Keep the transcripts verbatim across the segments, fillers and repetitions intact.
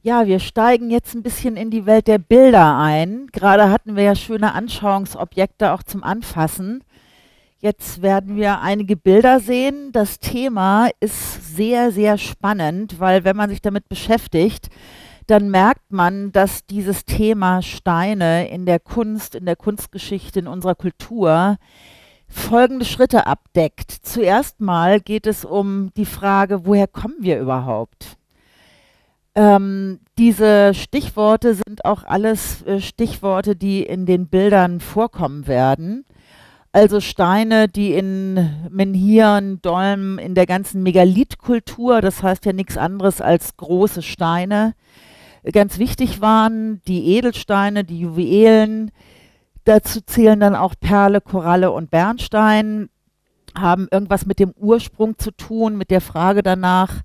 Ja, wir steigen jetzt ein bisschen in die Welt der Bilder ein. Gerade hatten wir ja schöne Anschauungsobjekte auch zum Anfassen. Jetzt werden wir einige Bilder sehen. Das Thema ist sehr, sehr spannend, weil wenn man sich damit beschäftigt, dann merkt man, dass dieses Thema Steine in der Kunst, in der Kunstgeschichte, in unserer Kultur folgende Schritte abdeckt. Zuerst mal geht es um die Frage, woher kommen wir überhaupt? Ähm, diese Stichworte sind auch alles äh, Stichworte, die in den Bildern vorkommen werden. Also Steine, die in Menhiren, Dolmen, in der ganzen Megalithkultur, das heißt ja nichts anderes als große Steine, ganz wichtig waren, die Edelsteine, die Juwelen, dazu zählen dann auch Perle, Koralle und Bernstein, haben irgendwas mit dem Ursprung zu tun, mit der Frage danach.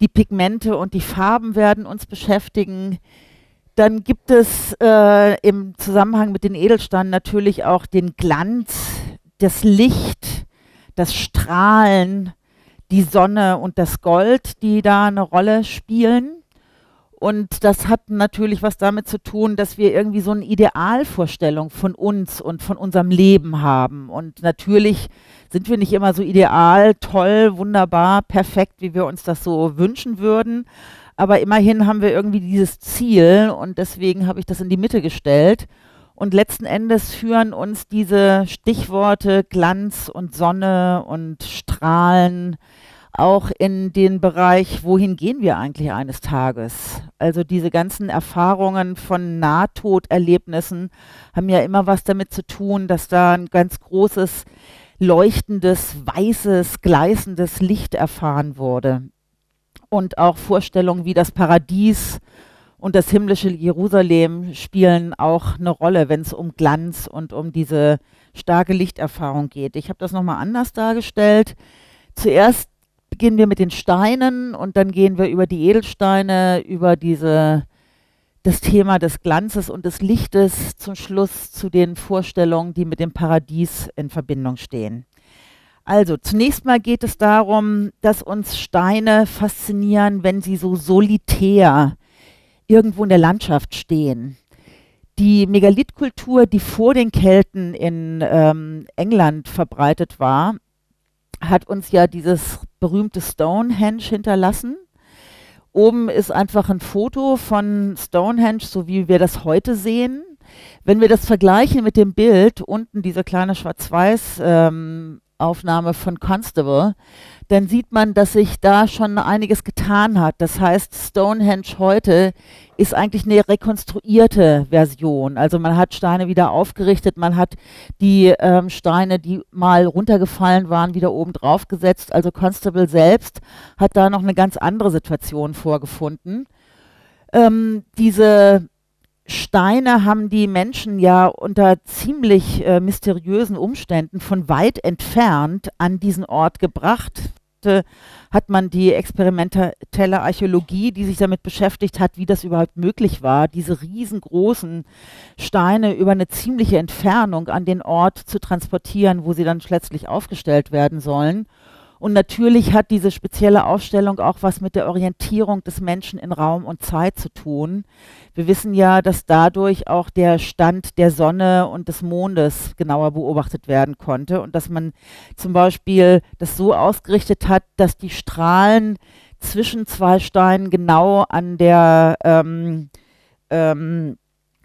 Die Pigmente und die Farben werden uns beschäftigen. Dann gibt es äh, im Zusammenhang mit den Edelsteinen natürlich auch den Glanz, das Licht, das Strahlen, die Sonne und das Gold, die da eine Rolle spielen. Und das hat natürlich was damit zu tun, dass wir irgendwie so eine Idealvorstellung von uns und von unserem Leben haben. Und natürlich sind wir nicht immer so ideal, toll, wunderbar, perfekt, wie wir uns das so wünschen würden. Aber immerhin haben wir irgendwie dieses Ziel und deswegen habe ich das in die Mitte gestellt. Und letzten Endes führen uns diese Stichworte Glanz und Sonne und Strahlen auch in den Bereich, wohin gehen wir eigentlich eines Tages? Also diese ganzen Erfahrungen von Nahtoderlebnissen haben ja immer was damit zu tun, dass da ein ganz großes, leuchtendes, weißes, gleißendes Licht erfahren wurde. Und auch Vorstellungen wie das Paradies und das himmlische Jerusalem spielen auch eine Rolle, wenn es um Glanz und um diese starke Lichterfahrung geht. Ich habe das nochmal anders dargestellt. Zuerst beginnen wir mit den Steinen und dann gehen wir über die Edelsteine, über diese, das Thema des Glanzes und des Lichtes, zum Schluss zu den Vorstellungen, die mit dem Paradies in Verbindung stehen. Also zunächst mal geht es darum, dass uns Steine faszinieren, wenn sie so solitär irgendwo in der Landschaft stehen. Die Megalithkultur, die vor den Kelten in ähm, England verbreitet war, hat uns ja dieses berühmte Stonehenge hinterlassen. Oben ist einfach ein Foto von Stonehenge, so wie wir das heute sehen. Wenn wir das vergleichen mit dem Bild, unten diese kleine Schwarz-Weiß-Aufnahme ähm, von Constable, dann sieht man, dass sich da schon einiges getan hat. Das heißt, Stonehenge heute ist eigentlich eine rekonstruierte Version. Also man hat Steine wieder aufgerichtet, man hat die ähm, Steine, die mal runtergefallen waren, wieder oben drauf gesetzt. Also Constable selbst hat da noch eine ganz andere Situation vorgefunden. Ähm, diese Steine haben die Menschen ja unter ziemlich äh, mysteriösen Umständen von weit entfernt an diesen Ort gebracht. Hat man die experimentelle Archäologie, die sich damit beschäftigt hat, wie das überhaupt möglich war, diese riesengroßen Steine über eine ziemliche Entfernung an den Ort zu transportieren, wo sie dann letztlich aufgestellt werden sollen. Und natürlich hat diese spezielle Aufstellung auch was mit der Orientierung des Menschen in Raum und Zeit zu tun. Wir wissen ja, dass dadurch auch der Stand der Sonne und des Mondes genauer beobachtet werden konnte und dass man zum Beispiel das so ausgerichtet hat, dass die Strahlen zwischen zwei Steinen genau an der, ähm, ähm,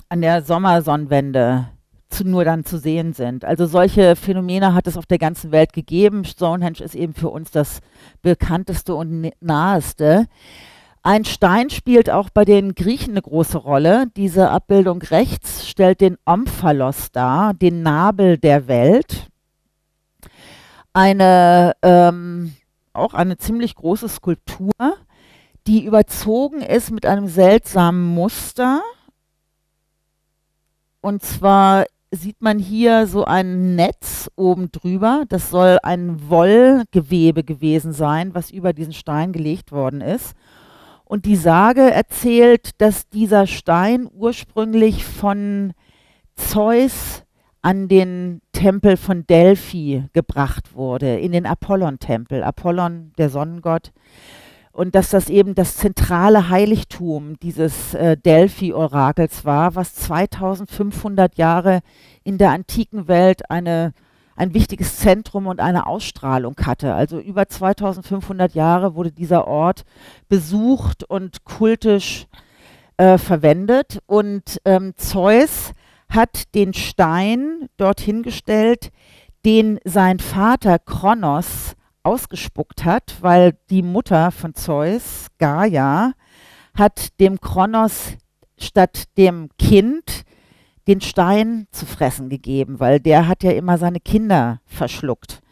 an der Sommersonnenwende Zu, nur dann zu sehen sind. Also solche Phänomene hat es auf der ganzen Welt gegeben. Stonehenge ist eben für uns das bekannteste und naheste. Ein Stein spielt auch bei den Griechen eine große Rolle. Diese Abbildung rechts stellt den Omphalos dar, den Nabel der Welt. Eine, ähm, auch eine ziemlich große Skulptur, die überzogen ist mit einem seltsamen Muster. Und zwar sieht man hier so ein Netz oben drüber. Das soll ein Wollgewebe gewesen sein, was über diesen Stein gelegt worden ist. Und die Sage erzählt, dass dieser Stein ursprünglich von Zeus an den Tempel von Delphi gebracht wurde, in den Apollon-Tempel. Apollon, der Sonnengott. und dass das eben das zentrale Heiligtum dieses äh, Delphi-Orakels war, was zweitausendfünfhundert Jahre in der antiken Welt eine, ein wichtiges Zentrum und eine Ausstrahlung hatte. Also über zweitausendfünfhundert Jahre wurde dieser Ort besucht und kultisch äh, verwendet, und ähm, Zeus hat den Stein dorthin gestellt, den sein Vater Kronos ausgespuckt hat, weil die Mutter von Zeus, Gaia, hat dem Kronos statt dem Kind den Stein zu fressen gegeben, weil der hat ja immer seine Kinder verschluckt.